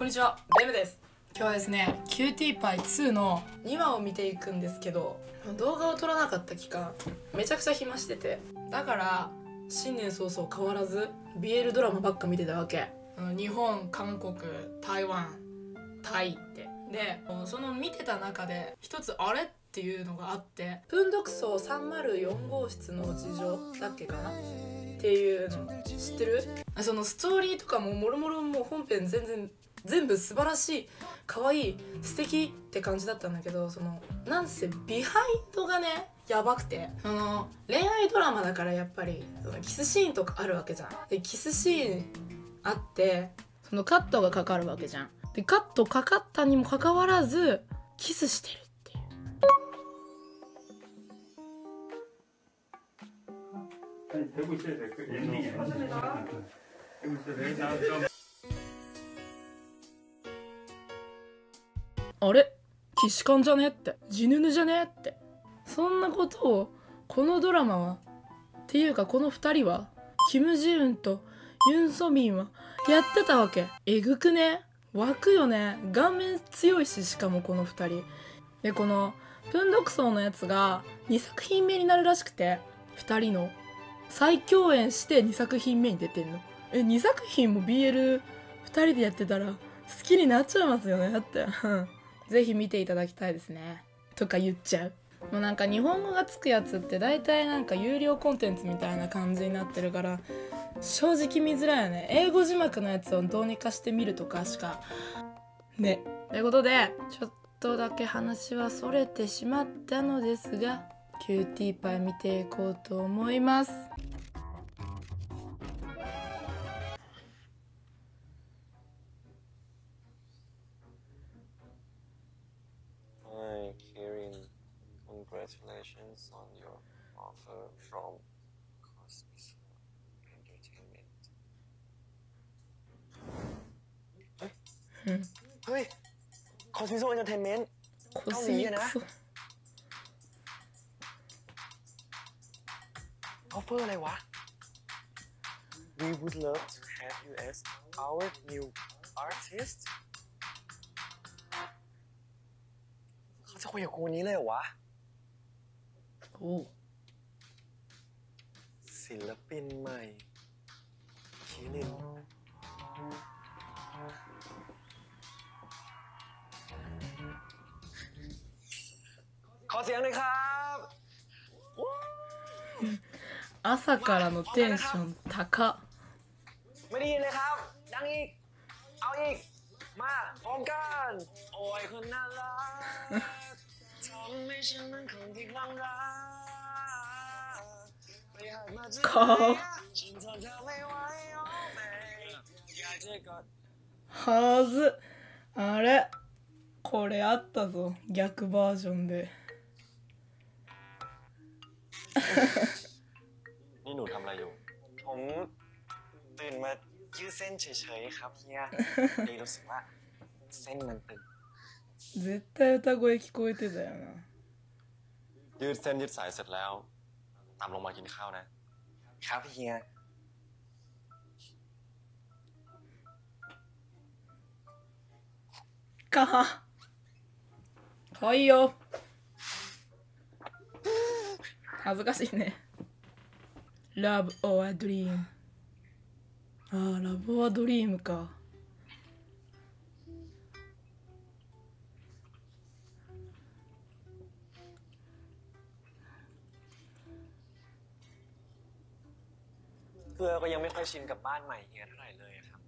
こんにちは、レムです。今日はですね、キューティーパイ2の2話を見ていくんですけど、動画を撮らなかった期間めちゃくちゃ暇してて、だから新年早々変わらず BL ドラマばっか見てたわけ。日本、韓国、台湾、タイってで、その見てた中で一つあれっていうのがあって、プンドクソ304号室の事情だっけかなっていうの知ってる？そのストーリーとかももろもろ、もう本編全部素晴らしい、可愛い、素敵って感じだったんだけど、そのなんせビハインドがねやばくて、その恋愛ドラマだからやっぱりキスシーンとかあるわけじゃん。でキスシーンあって、そのカットがかかるわけじゃん。でカットかかったにもかかわらずキスしてるっていう。あれ既視感じゃねって、地ぬぬじゃねって、そんなことをこのドラマはっていうか、この2人はキム・ジウンとユン・ソミンはやってたわけ。えぐくね、湧くよね。顔面強いし、しかもこの2人で、このプンドクソのやつが2作品目になるらしくて、2人の再共演して2作品目に出てんの。2作品も BL2 人でやってたら好きになっちゃいますよねってぜひ見ていただきたいですねとか言っちゃう。もうなんか日本語がつくやつって大体なんか有料コンテンツみたいな感じになってるから、正直見づらいよね。英語字幕のやつをどうにかして見るとかしかね。ということで、ちょっとだけ話はそれてしまったのですが、キューティーパイ見ていこうと思います。Hi, Kirin. Congratulations on your offer from Cosmezzo Entertainment. เฮ้ย Cosmezzo Entertainment เกาหลีอะนะ offer อะไรวะ We would love to have you as our new artist. เขาจะคุยกับกูนี้เลยเหรอวะโอ้ศิลปินใหม่คิรินขอเสียงเลยครับ朝からのテンション高ไม่ได้ยินเลยครับดังอีกเอาอีกมาพร้อมกันโอ้ยคนน่ารักทำให้ฉันเป็นคนที่คลั่งรักไปหามาเจอฉันทนเธอไม่ไหวเอาไหมอยากจะกอดはずあれこれあったぞ逆バージョンでนี่หนูทำอะไรอยู่ผมตื่นมายืดเส้นเฉยๆครับเนี่ยเลยรู้สึกว่าเส้นมันตึง絶対歌声聞こえてたよなยืดเส้นยืดสายเสร็จแล้วตามลงมากินข้าวนะครับเฮียかははいよ恥ずかしいね Love or Dream あー Love or Dream かเพื่อก็ยังไม่ค่อยชินกับบ้านใหม่เฮียเท่าไหร่เลยครับ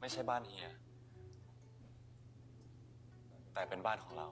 ไม่ใช่บ้านเฮียแต่เป็นบ้านของเรา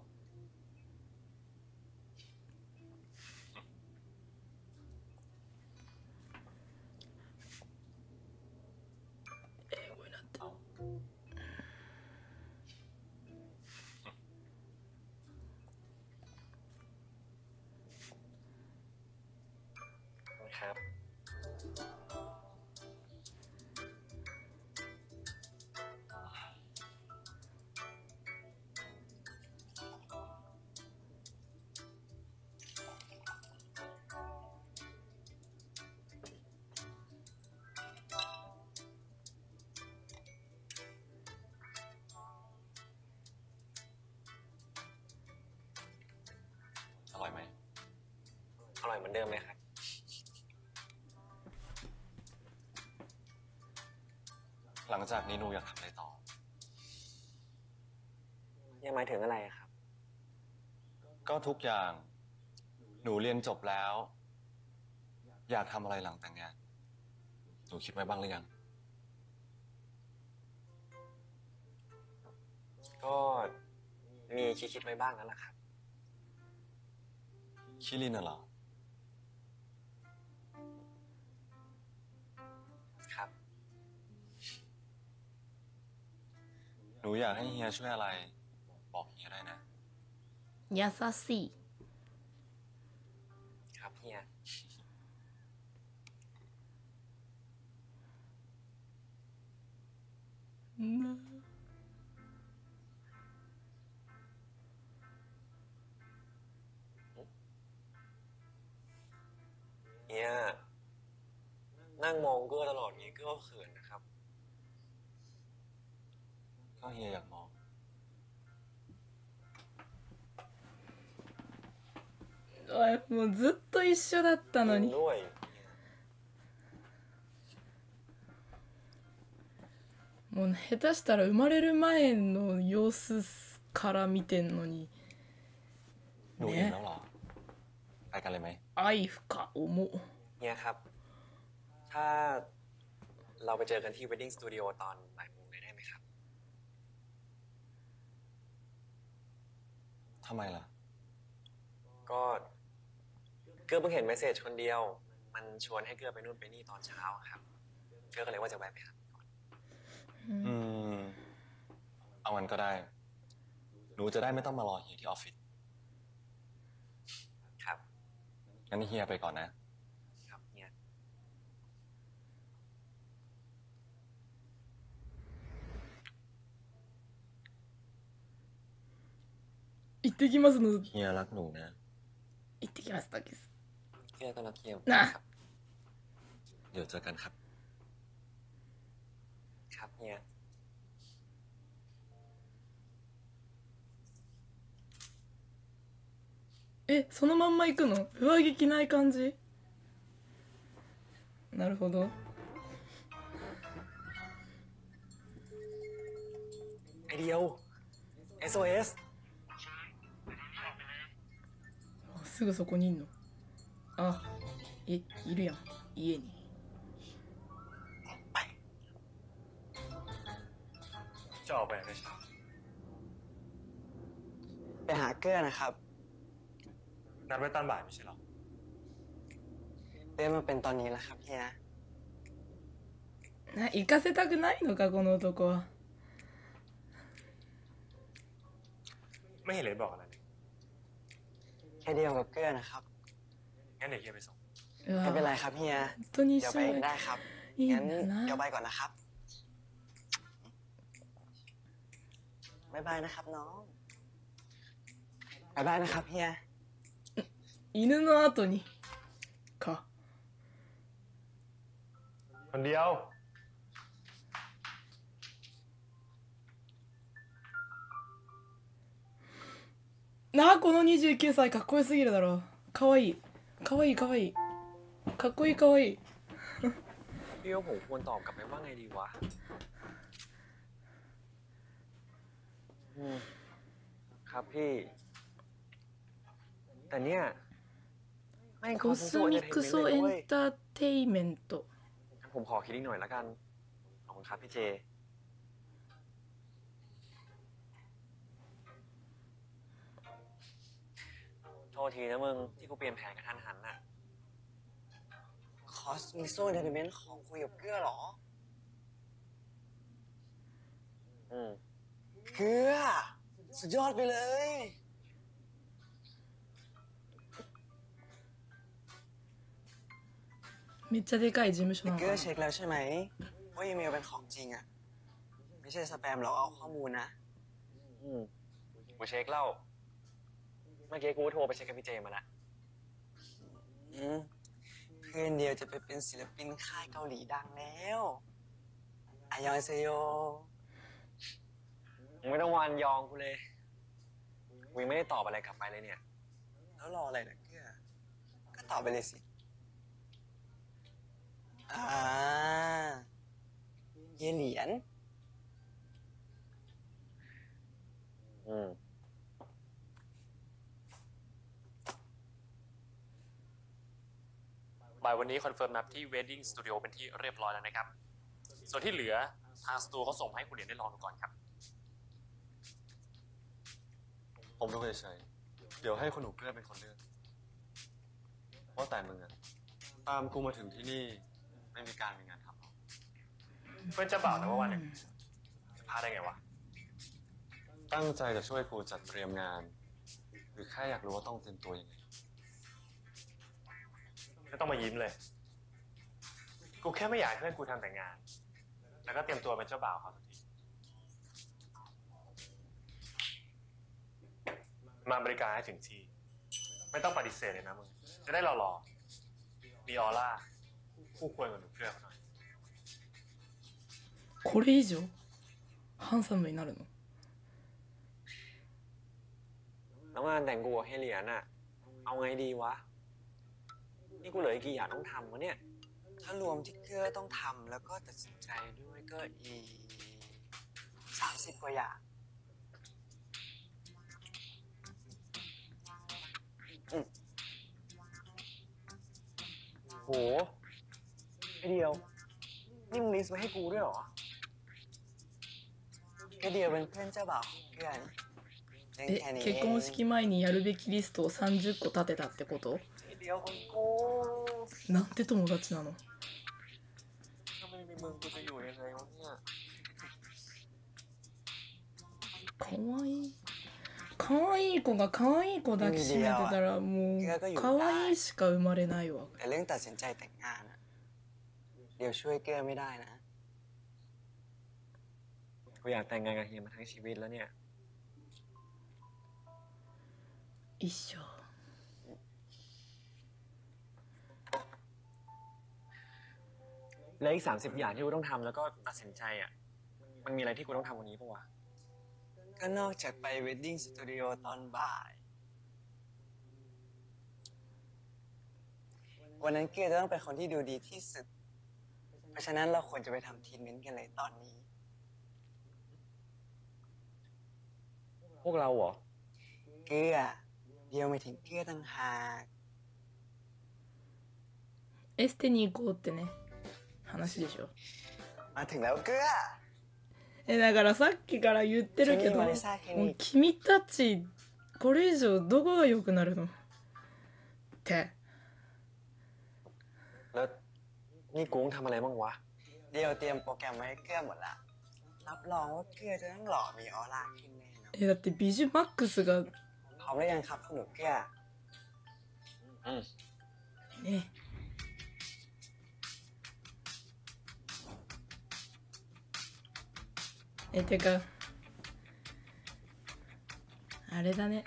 ร่อยเหมือนเดิมเลยครับหลังจากนี้หนูอยากทำอะไรต่อยังหมายถึงอะไรครับก็ทุกอย่างหนูเรียนจบแล้วอยากทำอะไรหลังแต่งงานหนูคิดไว้บ้างหรือยังก็มีคิดไว้บ้างนั่นแหละครับคิรินเหรอครับหนูอยากให้เฮียช่วยอะไรบอกเฮียได้นะยาซาสิครับเฮียเนี่ยนั่งมองเกื้อตลอดนี้เกื้อเขินนะครับก็เฮียอยากมองもうずっと一緒だったのにもう下手したら生まれる前の様子から見てんのにねไปกันเลยไหมไอ้กะโอมุเนี่ยครับถ้าเราไปเจอกันที่ Wedding Studio ตอนบ่ายโมงได้ไหมครับทำไมล่ะก็เกือบเพิ่งเห็นเมสเซจคนเดียวมันชวนให้เกือบไปนู่นไปนี่ตอนเช้าครับเกือบก็เลยว่าจะไปครับเอางั้นก็ได้หนูจะได้ไม่ต้องมารออยู่ที่ออฟฟิศงั้นเฮียไปก่อนนะครับเฮีย行ってきますのเฮียรักหนูนะ行ってきますだけですเฮียก็รักเฮียนะเดี๋ยวเจอกันครับครับเฮียえ、そのまんま行くの？上着着ない感じ？なるほど。エリアを SOS。すぐそこにいんの。あ、いるやん。家に。はい。じゃあお願いします。ไปหาเกลือนะครับนัดไว้ตอนบ่ายไม่ใช่หรอเรื่องมันเป็นตอนนี้แหละครับเฮียนะ行かせたくないのかこの男はไม่เห็นเลยบอกอะไรแค่เดียวกับเกลือนะครับงั้นเดี๋ยวเฮียไปส่งไม่เป็นไรครับเฮียเดี๋ยวไปได้ครับงั้นเดี๋ยวไปก่อนนะครับบ๊ายบายนะครับน้องบ๊ายบายนะครับเฮีย犬の後にかคนเดียวなあこの29歳かっこよすぎるだろかわいいかわいいかわいいかっこいいかわいいพี่ว่าผมควรตอบกลับไปว่าไงดีวะครับพี่แต่เนี่ยCosmezzo Entertainment ผมขอคิดนิดหน่อยละกันขอบคุณครับพี่เจโทษทีนะมึงที่กูเปลี่ยนแผนกระทันหันน่ะ Cosmezzo Entertainment ของคุยกับเกื้อหรอเกื้อสุดยอดไปเลยめっちゃでかい事務所なのかな。เกื้อเช็คแล้วใช่ไหมว่าอีเมลเป็นของจริงอ่ะไม่ใช่สแปมเราเอาข้อมูลนะมาเช็คเล่าเมื่อกี้กูโทรไปเช็คกับพี่เจมานะเพื่อนเดียวจะไปเป็นศิลปินค่ายเกาหลีดังแล้วอายองเซโยไม่ต้องวานยองกูเลยวิ่งไม่ได้ตอบอะไรกลับไปเลยเนี่ยแล้วรออะไรนะเกื้อก็ ต่อไปเลยสิเยเหรียญบ่ายวันนี้คอนเฟิร์มนับที่ Wedding Studio เป็นที่เรียบร้อยแล้วนะครับส่วนที่เหลือทางสตูเขาส่งให้คุณเดียนได้ลองดูก่อนครับผมดูเฉยๆเดี๋ยวให้คุณหนูเกลือเป็นคนเลือกว่าแต่มึงอะตามกูมาถึงที่นี่ไม่มีการมีงานทำเพื่อนจะบอกนะว่าวันหนึ่งจะพลาดได้ไงวะตั้งใจจะช่วยกูจัดเตรียมงานหรือแค่อยากรู้ว่าต้องเตรียมตัวยังไงไม่ต้องมายิ้มเลยกูแค่ไม่อยากให้เพื่อนกูทำแต่งานแล้วก็เตรียมตัวเป็นเจ้าบ่าวเขาสักทีมาบริการให้ถึงที่ไม่ต้องปฏิเสธเลยนะมึงจะได้หล่อๆมีออร่าคู่ควรกับหนุ่มเพื่อนหน่อยこれ以上ハンサムになるのแล้วงานแต่งกูให้เหรียญน่ะเอาไงดีวะนี่กูเหลืออีกกี่อย่างต้องทำวะเนี่ยถ้ารวมที่เกื้อต้องทำแล้วก็ตัดสินใจด้วยก็อีก30กว่าอย่างโหไอเดียวนี่มึงลิสต์ไว้ให้กูด้วยเหรอไอเดียวเป็นเพื่อนเจ้าบ่าวเพื่อน結婚式前にやるべきリストを30個立てたってこと？なんて友達なの？可愛い子が可愛い子抱きしめてたらもう可愛いしか生まれないわ。แต่เรื่องตัดสินใจแต่งงานนะเดี๋ยวช่วยแก้ไม่ได้นะกูอยากแต่งงานกับเฮียมาทั้งชีวิตแล้วเนี่ย一緒และอีก30อย่างที่กูต้องทำแล้วก็ตัดสินใจอ่ะมันมีอะไรที่กูต้องทำวันนี้ปะวะก็นอกจากไป Wedding Studio ตอนบ่ายวันนั้นเกจะต้องเป็นคนที่ดูดีที่สุดเพราะฉะนั้นเราควรจะไปทำทีมเม้นกันเลยตอนนี้พวกเราเหรอเกเดียวไม่ถึงเกลือต่างหากเอสเตนิโกะってね話でしょมาถึงแล้วเกลือだからさっきから言ってるけど君たちこれ以上どこが良くなるのってแล้วนี่กูทำอะไรบ้างวะเดียวเตรียมโปรแกรมไว้ให้เกลือหมดละรับรองว่าเกลือจะต้องหล่อมีออร่าขึ้นแน่นอนだってビジュマックスがพร้อมหรือยังครับคุณหนูเกลือてかあれだね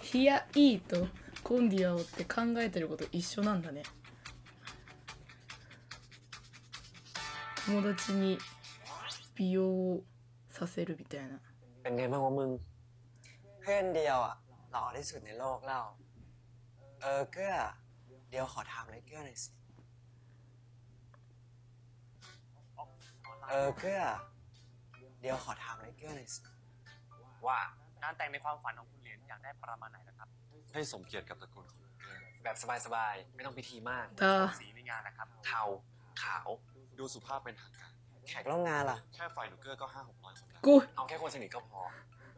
ヒアイーとコンディアオって考えてること一緒なんだね友達に美容をさせるみたいなเป็นไงบ้างวะมึงเพื่อนเดียวอ่ะหล่อที่สุดในโลกเราเกื้อเดียวขอถามเลยเกื้อหน่อยสิเกื้อเดียวขอถามเลยเกื้อหน่อยสิว่าการแต่งในความฝันของคุณเหรียญอยากได้ประมาณไหนนะครับให้สมเกียรติกับตระกูลของเกื้อแบบสบายๆไม่ต้องพิธีมากสีในงานนะครับเทาขาวดูสุภาพเป็นทางการแขกร่วมงานล่ะแค่ฝ่ายหนูเกื้อก็500-600คนแล้วเอาแค่คนสนิทก็พอ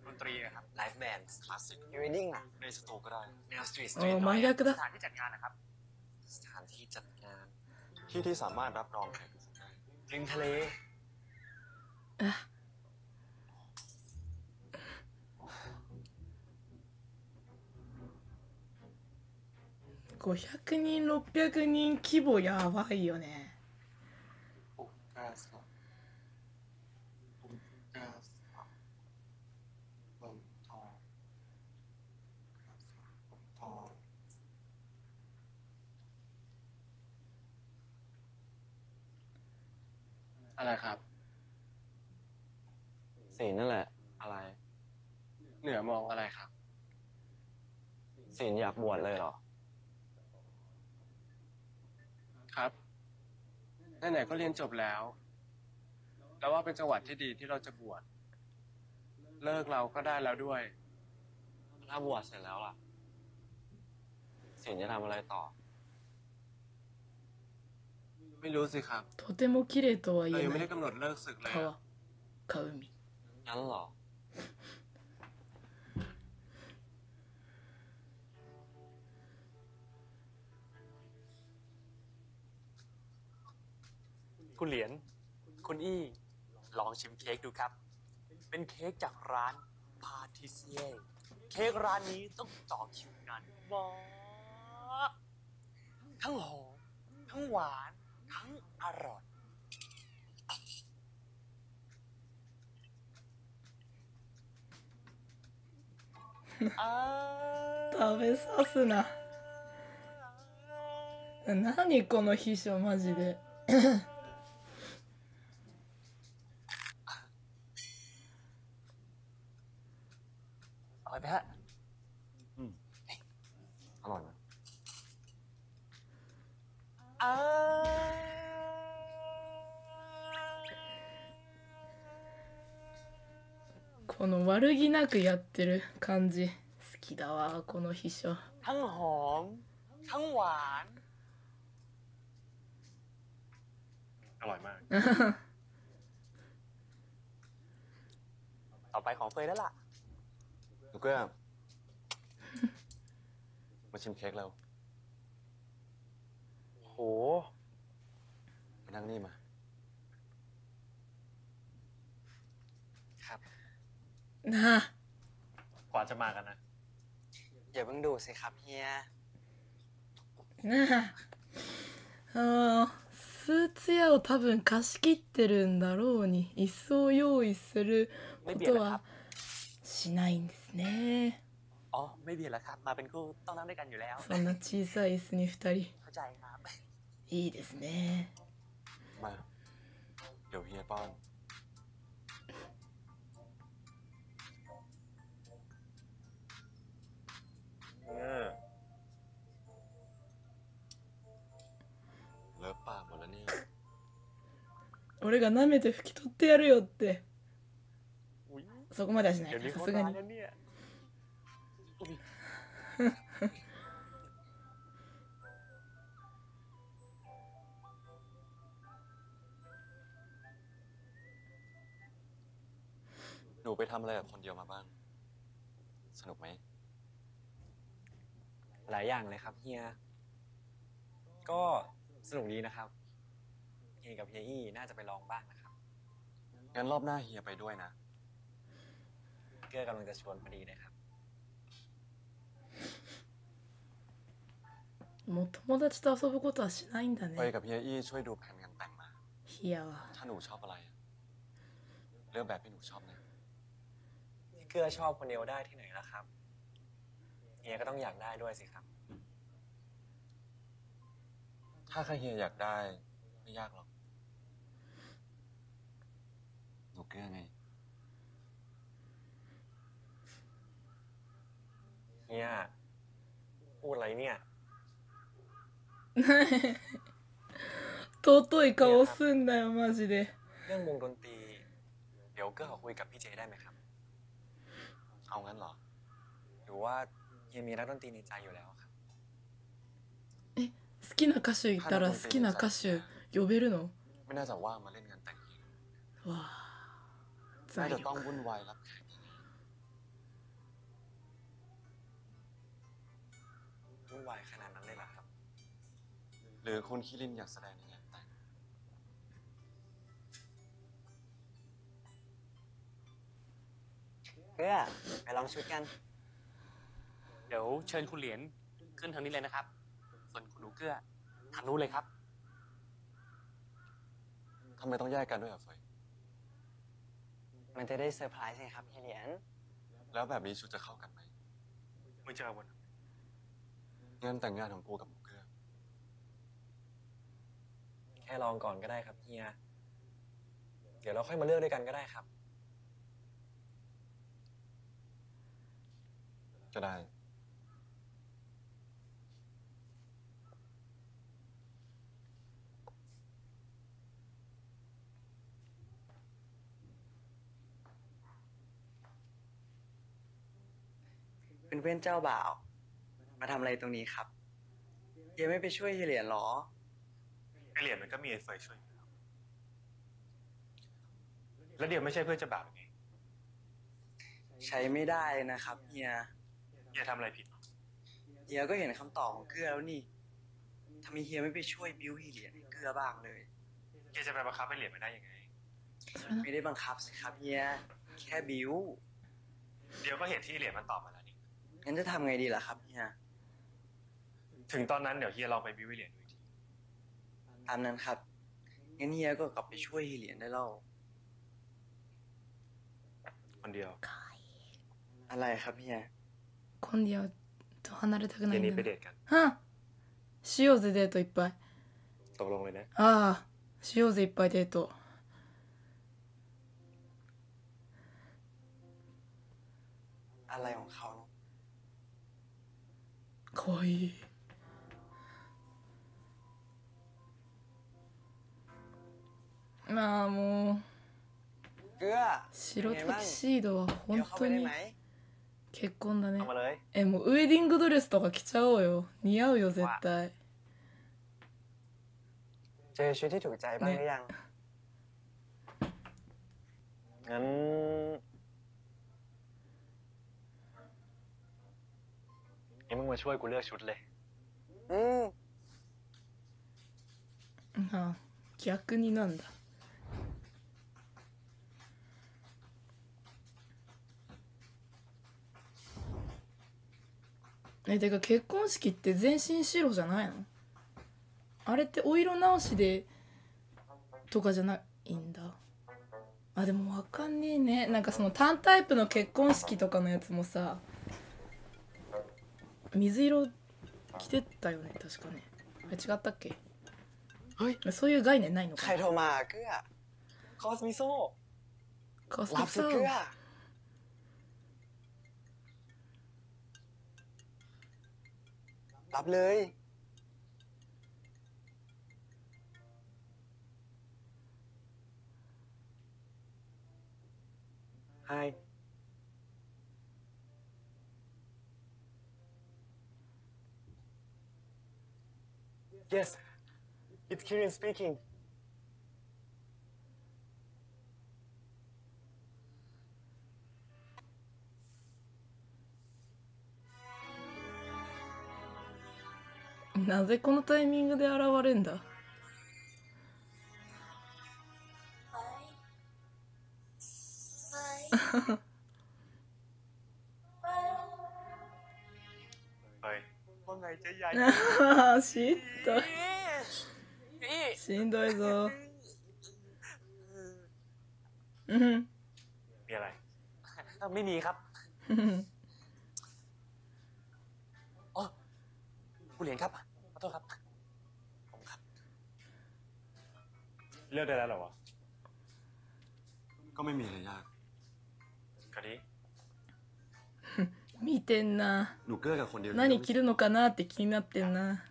ดนตรีนะครับไลฟ์แบนด์คลาสสิกเวดดิ้งอ่ะในสตูก็ได้แนวสตรีทสถานที่จัดงานนะครับสถานที่จัดงานที่สามารถรับรองแขกได้ริมทะเล500人、600人規模やばいよねอะไรครับสีนั่นแหละอะไรเหนือมองอะไรครับสีอยากบวชเลยเหรอ ไหนๆก็เรียนจบแล้วแล้วว่าเป็นจังหวัดที่ดีที่เราจะบวชเลิกเราก็ได้แล้วด้วยถ้าบวชเสร็จแล้วล่ะสิ่งจะทำอะไรต่อไม่รู้สิครับとても綺麗とは言えないไม่ได้กำหนดเลิกศึกเลย川海งั้นหรอคุณเหรียญคุณอี้ลองชิมเค้กดูครับเป็นเค้กจากร้านพาทิเซียเค้กร้านนี้ต้องต่อคิวนานมากทั้งหอมทั้งหวานทั้งอร่อย食べさすな何この秘書マジでอร่อยไหมฮะอร่อยไหมこの悪気なくやってる感じ好きだわこの秘書ทั้งหอมทั้งหวานอร่อยมากต่อไปของเฟยแล้วล่ะหนูก็มาชิมเค้กเราโหมานั่งนี่มาครับนะกว่าจะมากันนะอย่าเพิ่งดูสิครับเฮียนะスーツ屋を多分貸し切ってるんだろうに椅子を用意することはしないんですね。あ、ไม่เบียดแล้วครับมาเป็นคู่ต้องนั่งด้วยกันอยู่แล้วそんな小さい椅子に2人เข้าใจครับいいですね。มาเดี๋ยวเฮียป้อนเลิกปากหมดแล้วนี่俺が舐めて拭き取ってやるよってそこまではしないからさすがにหนูไปทำอะไรกับคนเดียวมาบ้างสนุกไหมหลายอย่างเลยครับเฮียก็สนุกดีนะครับเฮียกับเฮียอี้น่าจะไปลองบ้างนะครับงั้นรอบหน้าเฮียไปด้วยนะเกื้อกำลังจะชวนพอดีเลยครับもう友達と遊ぶことはしないんだね。ไปกับเฮียอี้ช่วยดูแผนงานแต่งมาเฮียถ้าหนูชอบอะไรเลือกแบบที่หนูชอบนะเกื้อชอบคนเดียวได้ที่ไหนล่ะครับเฮียก็ต้องอยากได้ด้วยสิครับถ้าเฮียอยากได้ไม่ยากหรอกหนูเกื้อไงเฮียพูดอะไรเนี่ย尊い顔すんだよマジでเรื่องวงดนตรีเดี๋ยวเกื้อขอคุยกับพี่เจได้ไหมครับเอางั้นเหรอหรือว่าเฮียมีนักดนตรีในใจอยู่แล้วครับ好きな歌手いたら好きな歌手呼べるの？ไม่น่าจะว่างมาเล่นงานแต่งเองว้าน่าจะต้องวุ่นวายรับแขกวุ่นวายขนาดนั้นเลยล่ะครับหรือคุณคิรินอยากแสดงในงานแต่งเพื่อไปลองชุดกันเดี๋ยวเชิญคุณเหรียญขึ้นทางนี้เลยนะครับส่วนคุณลูกเกื้อทางนู้นเลยครับทำไมต้องแยกกันด้วยอ่ะเฟยมันจะได้เซอร์ไพรส์ไงครับเฮียเหรียญแล้วแบบนี้ชุดจะเข้ากันไหมไม่เจอวันงานแต่งงานของกูกับลูกเกื้อแค่ลองก่อนก็ได้ครับเฮียเดี๋ยวเราค่อยมาเลือกด้วยกันก็ได้ครับก็ได้ เป็นเพื่อนเจ้าบ่าวมาทำอะไรตรงนี้ครับเฮียไม่ไปช่วยเฮียเหรียญหรอเฮียเหรียญมันก็มีไอ้เฟยช่วยแล้วเดี๋ยวไม่ใช่เพื่อนเจ้าบ่าวไงใช้ไม่ได้นะครับเฮียเฮียทำอะไรผิดเฮียก็เห็นคำตอบของเกลือแล้วนี่ทำไมเฮียไม่ไปช่วยบิ้วเฮียเหรียญให้เกลือบ้างเลยเฮียจะไปบังคับให้เหรียญมันได้ยังไงไม่ได้บังคับสิครับเฮียแค่บิ้วเดี๋ยวก็เห็นที่เหรียญมันตอบมาแล้วนี่งั้นจะทำไงดีล่ะครับเฮียถึงตอนนั้นเดี๋ยวเฮียลองไปบิ้วเหรียญดูอีกทีตามนั้นครับงั้นเฮียก็กลับไปช่วยเหรียญได้แล้วคนเดียวอะไรครับเฮียคนเดียวと離れたくないんだ。ไปเดทกันしようぜデートいっぱい。ตกลงเลยนะああ、しようぜいっぱいデート。อะไรของเขาかわいい。まあもう。白タキシードは本当に結婚だね。え、もうウェディングドレスとか着ちゃおうよ。似合うよ絶対。เจอชุดที่ถูกใจบ้างหรือยังงั้นไอ้มึงมาช่วยกูเลือกชุดเลย逆になんだてか結婚式って全身白じゃないのあれってお色直しでとかじゃないんだあでもわかんねえねなんかその単タイプの結婚式とかのやつもさ水色着てったよね確かねあれ違ったっけはいそういう概念ないのかなカイロマークがコスミソーコスミソーรับเลยไฮYes, it's Kirin speaking.なぜこのタイミングで現れるんだしんどいしんどいぞうん見えないไม่มีครับอ๋อกูเหรียญครับขอโทษครับผมครับเลือกได้แล้วเหรอวะก็ไม่มีอะไรยากคดี見てんなหนูเกลือกับคนเดียว何着るのかなって気になってんな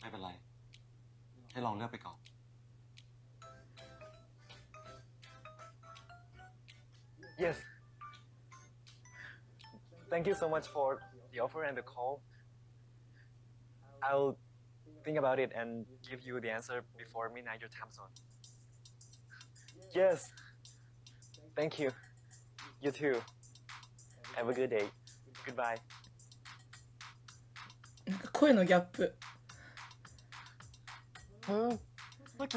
ไม่เป็นไรให้ลองเลือกไปก่อน Yes Thank you so much for the offer and the call. I'll think about it and give you the answer before midnight your time zone. Yes. Thank you. You too. Have a good day. Goodbye. なんか声のギャップ。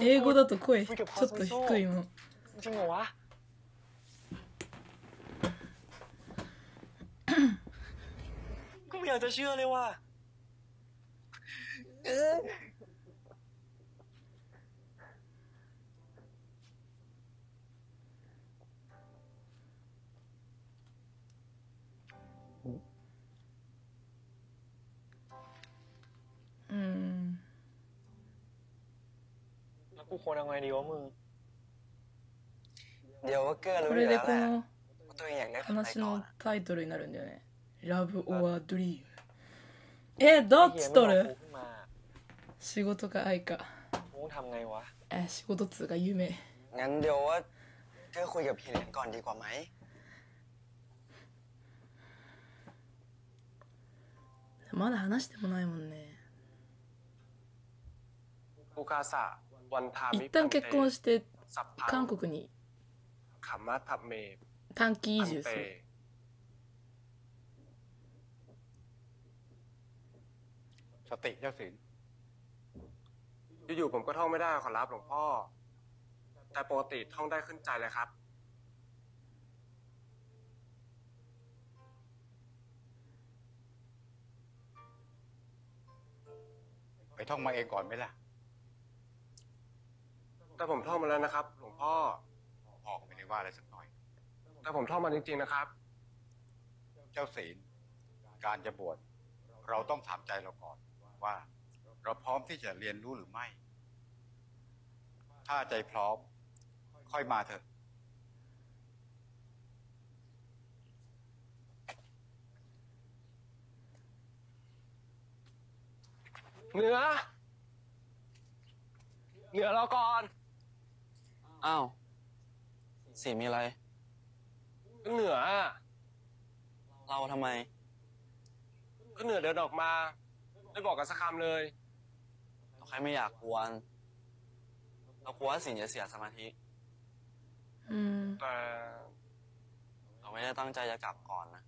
英語だと声ちょっと低いの。ไม่อยากจะเชื่อเลยว่าแล้วกูควรทำไงดีวะมึงเดี๋ยวว่าเกลือรู้แล้วแหละตัวอย่างนี้話のタイトルになるんだよねラブオアドリームどっち取る仕事か愛か仕事っつうか夢งั้นเดี๋ยวว่าเธอคุยกับพี่เหรียญก่อนดีกว่าไหมまだ話してもないもんね。一旦結婚して韓国に短期移住する。สติเจ้าศีลอยู่ๆผมก็ท่องไม่ได้ขอรับหลวงพ่อแต่ปกติท่องได้ขึ้นใจเลยครับไปท่องมาเองก่อนไหมล่ะแต่ผมท่องมาแล้วนะครับหลวงพ่อก็ไม่ได้ว่าอะไรสักหน่อยแต่ผมท่องมาจริงๆนะครับเจ้าศีลการจะบวชเราต้องถามใจเราก่อนว่าเราพร้อมที่จะเรียนรู้หรือไม่ถ้าใจพร้อมค่อยมาเถอะเหนือเราก่อนอ้าวสีมีอะไรเหนือเราทำไมก็เหนือเดินออกมาไม่บอกกันสักคำเลยเราใครไม่อยากกวนเรากลัวว่าสิ่งจะเสียสมาธิแต่เราไม่ได้ตั้งใจจะกลับก่อนนะ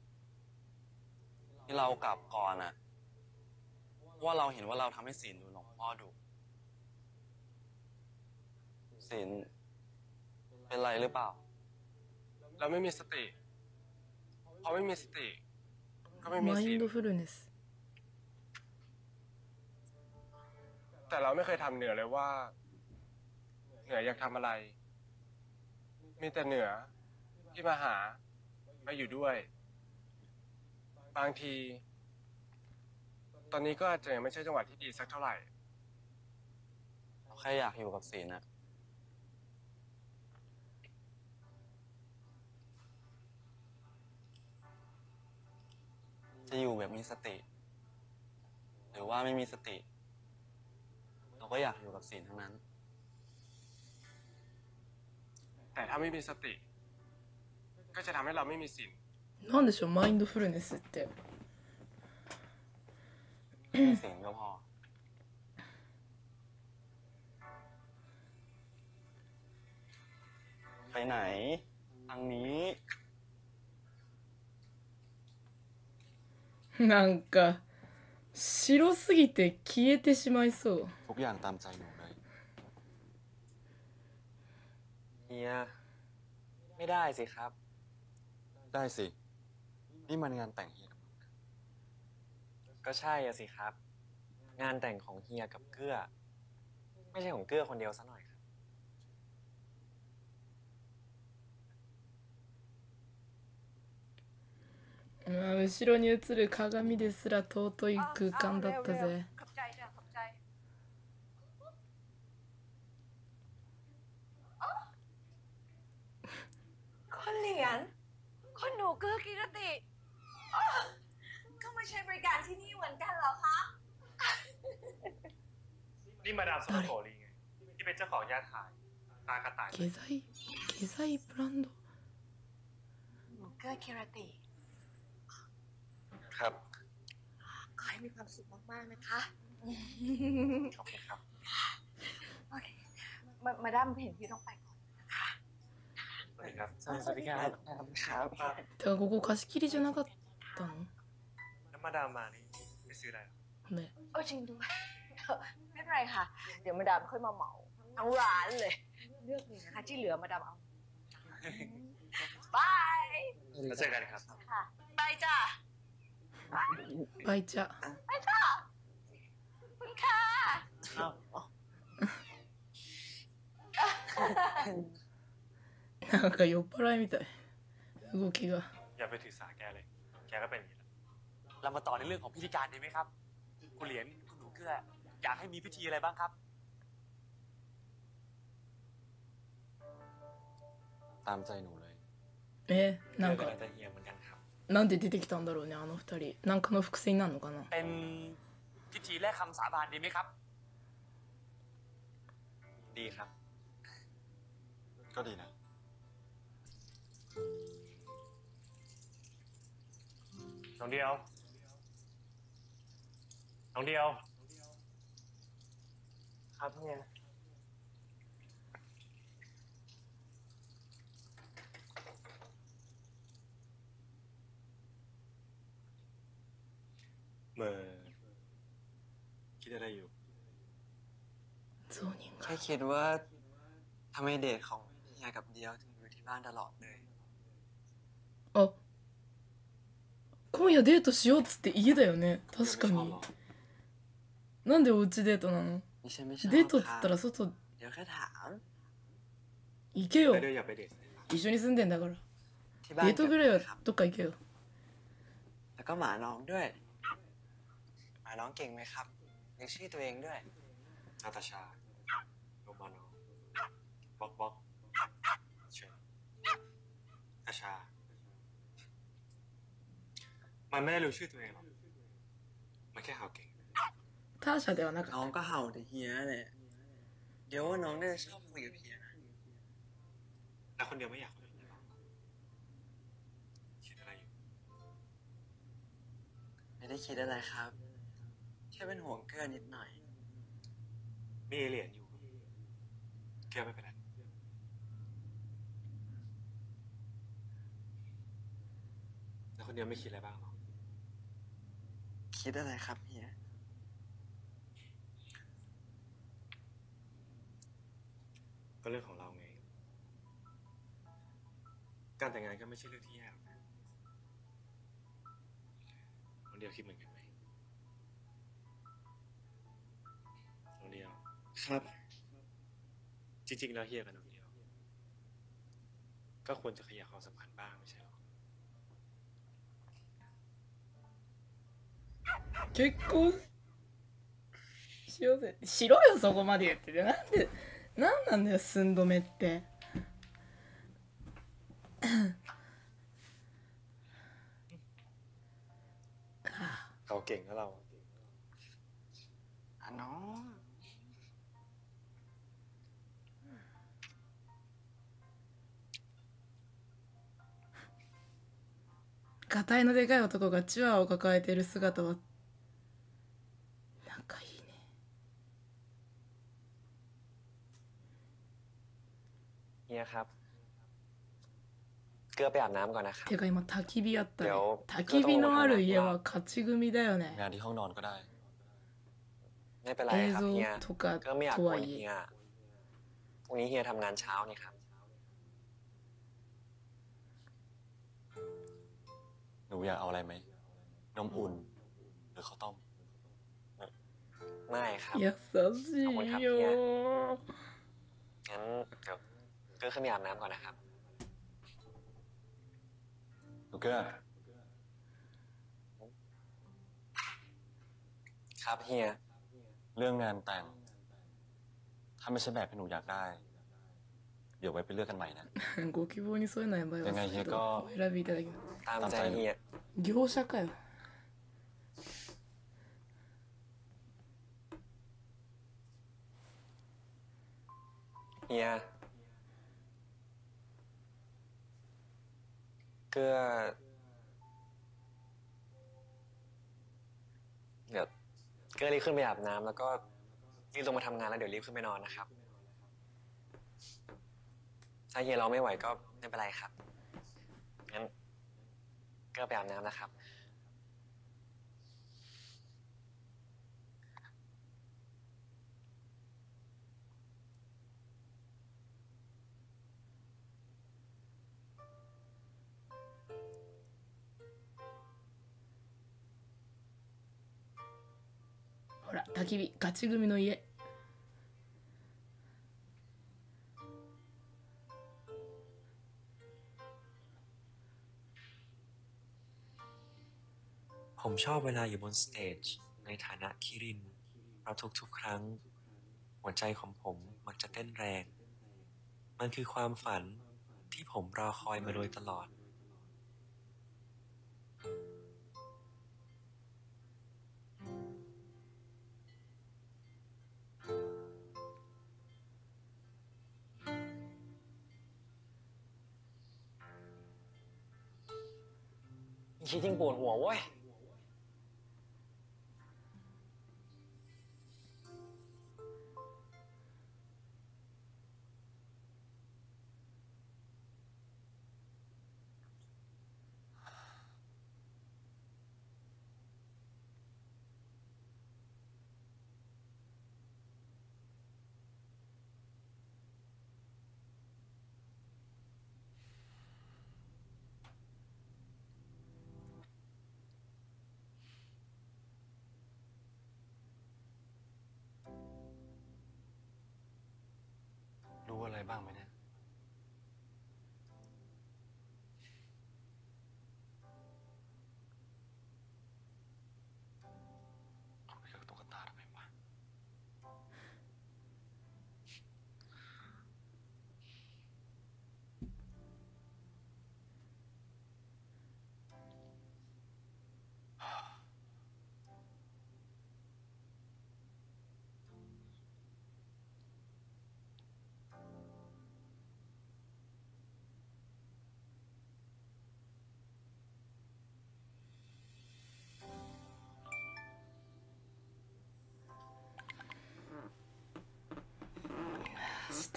ที่เรากลับก่อนนะเพราะว่าเราเห็นว่าเราทำให้ศีลดูหลวงพ่อดูศีลเป็นไรหรือเปล่าเราไม่มีสติพอไม่มีสติก็ไม่มีศีลแต่เราไม่เคยทำเหนือเลยว่าเหนืออยากทำอะไรมีแต่เหนือที่มาหามาอยู่ด้วยบางทีตอนนี้ก็อาจจะยังไม่ใช่จังหวะที่ดีสักเท่าไหร่เราแค่อยากอยู่กับศีลนะจะอยู่แบบมีสติหรือว่าไม่มีสติเราก็อยากอยู่กับศีลทั้งนั้นแต่ถ้าไม่มีสติก็จะทำให้เราไม่มีศีลนั่นでしょうマインドフルネスってมีศีลก็พอไปไหนทางนี้なんか白すぎて消えてしまいそうทุกอย่างตามใจหนูเลยเฮียไม่ได้สิครับได้สินี่มันงานแต่งเฮียก็ใช่อะสิครับงานแต่งของเฮียกับเกื้อไม่ใช่ของเกื้อคนเดียวซะหน่อยครับ後ろに映る鏡ですら尊い空間だったぜคนเหรียญคนหนูเกื้อกิรติก็มาใช้บริการที่นี่เหมือนกันเหรอคะนี่มาดามสมโภรีไงที่เป็นเจ้าของยาถ่ายตากระต่ายเกซายブランドหนูเกื้อกิรติครับขอให้มีความสุขมากๆนะคะขอบคุณครับโอเคมาดามเห็นพี่ต้องไปก่อนนะคะสวัสดีครับสวัสดีครับเธอここ貸し切りじゃなかったのแล้วมาดามมานี่ไปซื้ออะไรเนี่ยโอ้จริงด้วยไม่เป็นไรค่ะเดี๋ยวมาดามค่อยมาเหมาทั้งร้านเลยเลือกเลยนะคะที่เหลือมาดามเอาบายแล้วเจอกันครับค่ะบายจ้าไปจ้ะคุณค่ะなんか酔っ払いみたい動きがอย่าไปถือสาแกเลยแกก็เป็นอย่างนี้เรามาต่อในเรื่องของพิธีการดีไหมครับคุณเหรียญคุณหนูเกื้ออยากให้มีพิธีอะไรบ้างครับตามใจหนูเลยなんかなんで出てきたんだろうねあの二人なんかの伏線なんのかなพิธีแรกคำสาบานดีไหมครับดีครับก็ดีนะน้องเดียว น้องเดียวครับเนี่ยเมื่อคิดอะไรอยู่แค่คิดว่าทำไมเดทของพี่ยายกับเดียวถึงอยู่ที่บ้านตลอดเลยอ๋อ今夜デートしようっつって家だよね。確かに。なんでおうちデートなの？デートっつったら外。行けよ。一緒に住んでんだから。デートぐらいはどっか行けよ。แล้วก็หมาน้องด้วย。หมาน้องเก่งไหมครับ？เรียกชื่อตัวเองด้วย。นาตาชา。โรมาน้อง。บ๊อกบ๊อก。เชิญ。นาตาชา。มันไม่ได้รู้ชื่อตัวเองหรอกมันแค่เห่าเก่งถ้าชาเดียวนะน้องก็เห่าแต่เฮียแหละเดี๋ยวน้องน่าจะชอบคุยกับเฮียนะแต่คนเดียวไม่อยากคุยคิดอะไรอยู่ไม่ได้คิดอะไรครับแค่เป็นห่วงเกลือนิดหน่อยมีเหรียญอยู่เกลือไม่เป็นไรแต่คนเดียวไม่คิดอะไรบ้างหรอคิดอะไรครับเฮียก็เรื่องของเราไงการแต่งงานก็ไม่ใช่เรื่องที่ยากนะคนเดียวคิดเหมือนกันไหมคนเดียวครับจริงๆแล้วเฮียกับคนเดียวก็ควรจะขยายความสัมพันธ์บ้างไม่ใช่หรอ結婚しようぜしろよそこまで言っててなんで何なんだよ寸止めって顔เก่งนะเราあのガタイのでかい男がチワワを抱えている姿はなんかいいねเฮียครับเกลือไปอาบน้ำก่อนนะครับてか今焚き火あったね焚き火のある家は勝ち組だよねงานที่ห้องนอนก็ได้ไม่เป็นไรครับเฮียก็ไม่อยากกวนเฮียพรุ่งนี้เฮียทำงานเช้านี่ครับหนูอยากเอาอะไรไหมนมอุ่นหรือข้าวต้มไม่ครับอยากสาวสิโยงั้นเกื้อขึ้นไปอาบน้ำก่อนนะครับเกื้อครับเฮียเรื่องงานแต่งถ้าไม่ใช่แบบที่หนูอยากได้เดี๋ยวไว้ไปเลือกกันใหม่นะご希望に添えない場合は選びいただきตามใจเฮีย業者かよเฮียเกลือเดี๋ยวเกลือรีบขึ้นไปอาบน้ำแล้วก็รีบลงมาทำงานแล้วเดี๋ยวรีบขึ้นไปนอนนะครับถ้าเฮียเราไม่ไหวก็ไม่เป็นไรครับงั้นเกลือไปอาบน้ำนะครับ焚き火ガチ組の家ผมชอบเวลาอยู่บนสเตจในฐานะคิรินเพราะทุกๆครั้งหัวใจของผมมักจะเต้นแรงมันคือความฝันที่ผมรอคอยมาโดยตลอดคิดยิ่งปวดหัวเว้ย อะไรบ้างไหมเนี่ยเอาไปเลือกตุ๊กตาทำไมวะ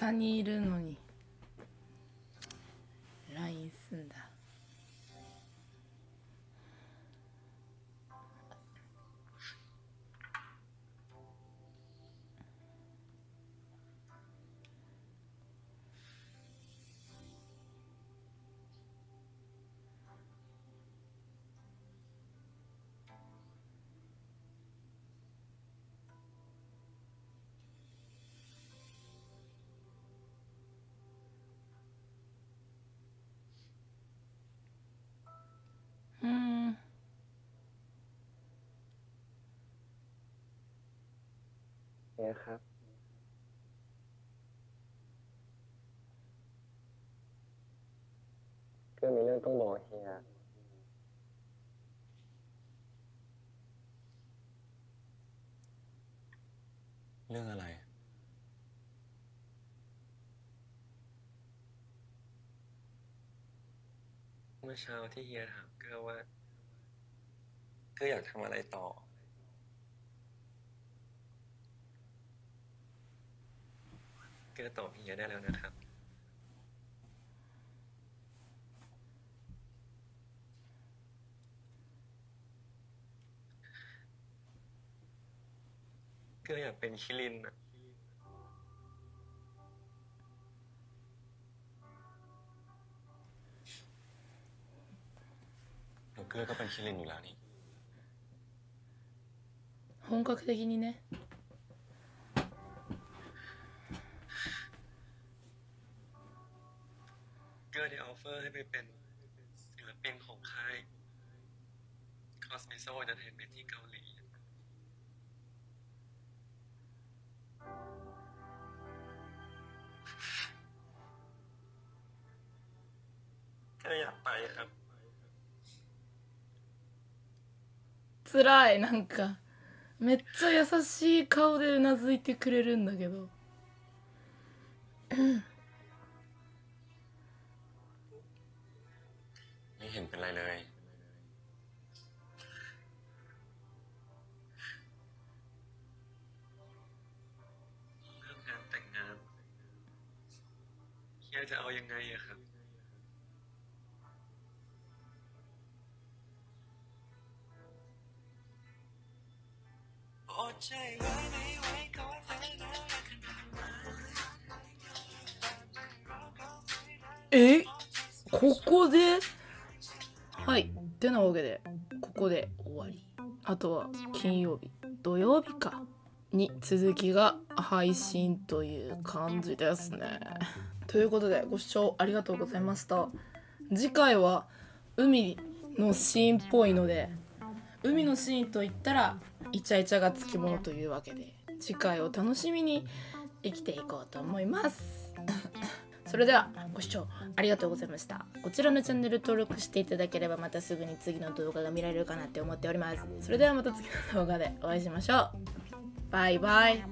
下にいるのに LINE すんだ。ครับก็มีเรื่องต้องบอกเฮียเรื่องอะไรเมื่อเช้าที่เฮียถามก็ว่าก็อยากทำอะไรต่อเกตอบเฮียได้แล้วนะครับก็อยากเป็นคิรินนะหนูเกลือก็เป็นคิรินอยู่แล้วนี่本格的にねได้ออฟเฟอร์ให้ไปเป็นศิลปินของค่าย Cosmezzo Entertainment ที่เกาหลีก็อยากไปครับつらいなんかめっちゃ優しい顔でうなずいてくれるんだけどไม่เห็นเป็นไรเลยเรื่องงานแต่งงานเฮียจะเอายังไงอะครับえ、ここではい、ってなわけでここで終わり、あとは金曜日土曜日かに続きが配信という感じですね。ということでご視聴ありがとうございました。次回は海のシーンっぽいので、海のシーンといったらイチャイチャがつきものというわけで、次回を楽しみに生きていこうと思いますそれではご視聴ありがとうございました。こちらのチャンネル登録していただければ、またすぐに次の動画が見られるかなって思っております。それではまた次の動画でお会いしましょう。バイバイ。